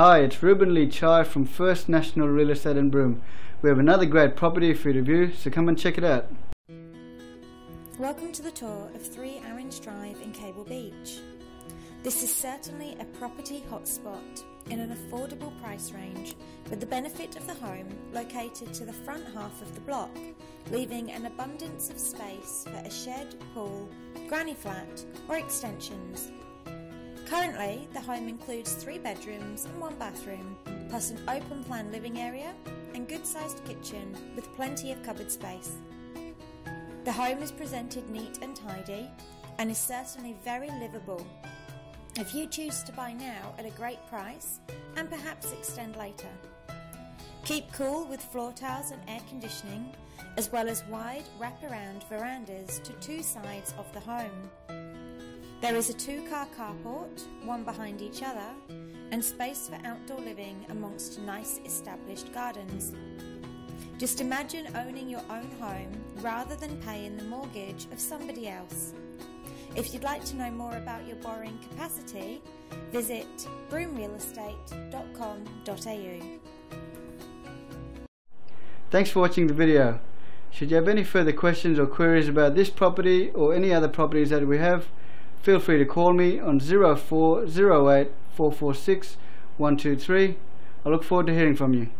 Hi, it's Ruben Lee Chai from First National Real Estate in Broome. We have another great property for you to view, so come and check it out. Welcome to the tour of 3 Aarons Drive in Cable Beach. This is certainly a property hotspot in an affordable price range, with the benefit of the home located to the front half of the block, leaving an abundance of space for a shed, pool, granny flat or extensions. Currently, the home includes 3 bedrooms and 1 bathroom, plus an open plan living area and good sized kitchen with plenty of cupboard space. The home is presented neat and tidy and is certainly very livable. If you choose to buy now at a great price and perhaps extend later. Keep cool with floor tiles and air conditioning, as well as wide wraparound verandas to 2 sides of the home. There is a 2-car carport, one behind each other, and space for outdoor living amongst nice established gardens. Just imagine owning your own home rather than paying the mortgage of somebody else. If you'd like to know more about your borrowing capacity, visit broomerealestate.com.au. Thanks for watching the video. Should you have any further questions or queries about this property or any other properties that we have, feel free to call me on 0408 446 123. I look forward to hearing from you.